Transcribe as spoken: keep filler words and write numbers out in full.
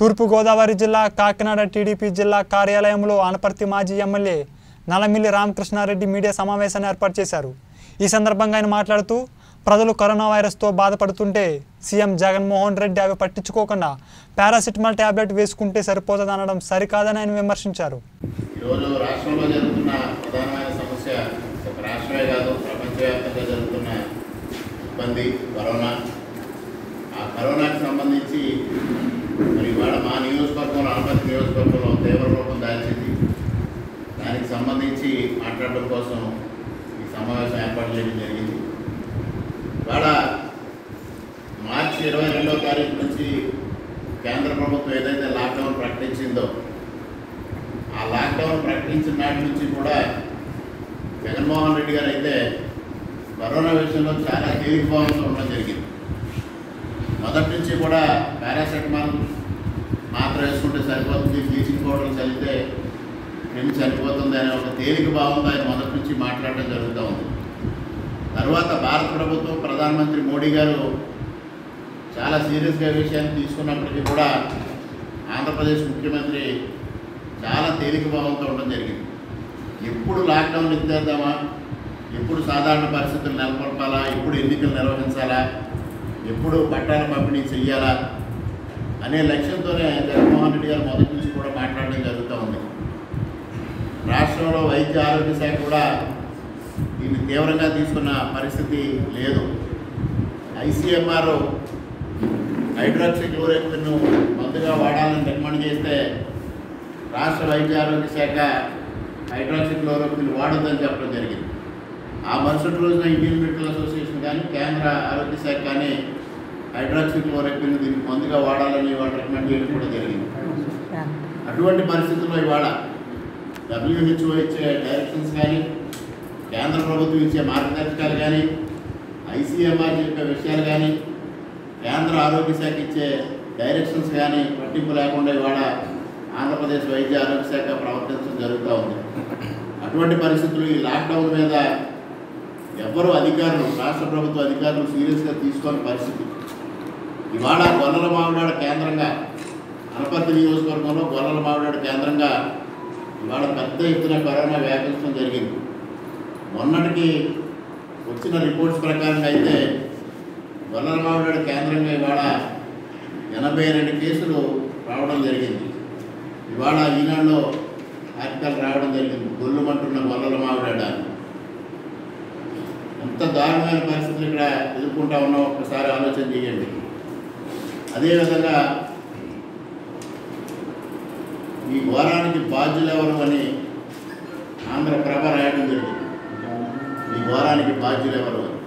తూర్పు గోదావరి జిల్లా కాకినాడ టీడీపీ జిల్లా కార్యాలయంలో ఆనపర్తి మాజీ ఎమ్మెల్యే నలమిల్లి రామకృష్ణారెడ్డి మీడియా సమావేశాన్ని ఏర్పాటు చేశారు। ఈ సందర్భంగా ఆయన మాట్లాడుతూ ప్రజలు కరోనా వైరస్ తో బాధపడుతుంటే సీఎం జగన్మోహన్ రెడ్డి అవి పట్టించుకోకుండా పారాసిటమాల్ టాబ్లెట్ వేసుకుంటే సరిపోతదనడం సరికాదని ఆయన విమర్శించారు। ఈ రోజు రాష్ట్రంలో జరుగుతున్న ప్రధానమైన సమస్య రాష్ట్రమే కాదు ప్రపంచవ్యాప్తంగా జరుగుతున్న ఇబ్బంది కరోనా। ఆ కరోనాకి సంబంధించి మరి ఇవాళ మా నియోజకవర్గంలో ఆంధ్రప్రదేశ్ నియోజకవర్గంలో తీవ్రరూపం దాల్చింది। దానికి సంబంధించి మాట్లాడడం కోసం ఈ సమావేశం ఏర్పాటు చేయడం జరిగింది। ఇవాళ మార్చి ఇరవై రెండవ తారీఖు నుంచి కేంద్ర ప్రభుత్వం ఏదైతే లాక్డౌన్ ప్రకటించిందో ఆ లాక్డౌన్ ప్రకటించిన నాటి నుంచి కూడా జగన్మోహన్ రెడ్డి గారు అయితే కరోనా విషయంలో చాలా తీవ్రభావంతో ఉండడం జరిగింది। మొదటి నుంచి కూడా పారాసెటమాల్ మాత్ర వేసుకుంటే సరిపోతుంది, బ్లీచింగ్ పౌడర్ చల్లితే క్రిమి చనిపోతుంది అనే ఒక తేలిక భావంతో ఆయన మొదటి నుంచి మాట్లాడడం జరుగుతూ ఉంది। తర్వాత భారత ప్రభుత్వం ప్రధానమంత్రి మోడీ గారు చాలా సీరియస్గా విషయాన్ని తీసుకున్నప్పటికీ కూడా ఆంధ్రప్రదేశ్ ముఖ్యమంత్రి చాలా తేలిక భావంతో ఉండడం జరిగింది। ఎప్పుడు లాక్డౌన్ ఎత్తేద్దామా, ఎప్పుడు సాధారణ పరిస్థితులు నెలకొల్పాలా, ఎప్పుడు ఎన్నికలు నిర్వహించాలా, ఎప్పుడు పట్టాల పంపిణీ చెయ్యాలా అనే లక్ష్యంతోనే జగన్మోహన్ రెడ్డి గారు మొదటి నుంచి కూడా మాట్లాడడం జరుగుతూ ఉంది। రాష్ట్రంలో వైద్య ఆరోగ్య శాఖ కూడా దీన్ని తీవ్రంగా తీసుకున్న పరిస్థితి లేదు। ఐసీఎంఆర్ హైడ్రోక్సీక్లోరోక్విన్ మందుగా వాడాలని రికమెండ్ చేస్తే రాష్ట్ర వైద్య ఆరోగ్య శాఖ హైడ్రోక్సీక్లోరోక్విన్ వాడొద్దని చెప్పడం జరిగింది। ఆ మరుసటి రోజున ఇండియన్ మెడికల్ అసోసియేషన్ కానీ కేంద్ర ఆరోగ్య శాఖ కానీ హైడ్రోక్సీక్లోరోక్విన్ దీన్ని ముందుగా వాడాలని వాళ్ళు రికమెండ్ చేయడం కూడా జరిగింది। అటువంటి పరిస్థితుల్లో ఇవాళ డబ్ల్యూహెచ్ఓ ఇచ్చే డైరెక్షన్స్ కానీ కేంద్ర ప్రభుత్వం ఇచ్చే మార్గదర్శకాలు కానీ ఐసీఎంఆర్ చెప్పే విషయాలు కానీ కేంద్ర ఆరోగ్య శాఖ ఇచ్చే డైరెక్షన్స్ కానీ పట్టింపు లేకుండా ఇవాళ ఆంధ్రప్రదేశ్ వైద్య ఆరోగ్య శాఖ ప్రవర్తించడం జరుగుతూ ఉంది। అటువంటి పరిస్థితులు ఈ లాక్డౌన్ మీద ఎవ్వరూ అధికారులు రాష్ట్ర ప్రభుత్వ అధికారులు సీరియస్గా తీసుకునే పరిస్థితి। ఇవాళ గొల్లల మామిడాడ కేంద్రంగా అనపర్తి నియోజకవర్గంలో గొల్లల మామిడాడ కేంద్రంగా ఇవాళ పెద్ద ఎత్తున కరోనా వ్యాపించడం జరిగింది। మొన్నటికి వచ్చిన రిపోర్ట్స్ ప్రకారంగా అయితే గొల్లల మామిడాడ కేంద్రంగా ఇవాళ ఎనభై రెండు కేసులు రావడం జరిగింది। ఇవాళ ఈనాడులో ఆర్టికల్ రావడం జరిగింది, గొల్లుమంటున్న గొల్లల మామిడాడ ఎంత దారుణమైన పరిస్థితులు ఇక్కడ ఎదుర్కొంటా ఉన్నాం ఒక్కసారి ఆలోచన చేయండి। అదేవిధంగా ఈ ఘోరానికి బాధ్యులు ఎవరు అని ఆంధ్రప్రభ రాయడం జరిగింది, ఈ ఘోరానికి బాధ్యులు ఎవరు అని।